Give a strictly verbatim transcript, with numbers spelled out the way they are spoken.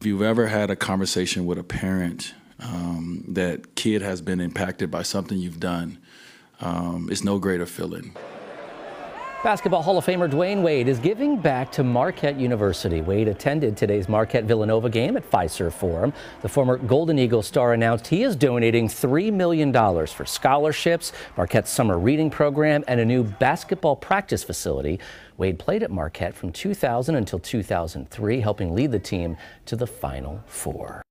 If you've ever had a conversation with a parent um, that kid has been impacted by something you've done, um, it's no greater feeling. Basketball Hall of Famer Dwyane Wade is giving back to Marquette University. Wade attended today's Marquette-Villanova game at Fiserv Forum. The former Golden Eagles star announced he is donating three million dollars for scholarships, Marquette's summer reading program, and a new basketball practice facility. Wade played at Marquette from two thousand until two thousand three, helping lead the team to the Final Four.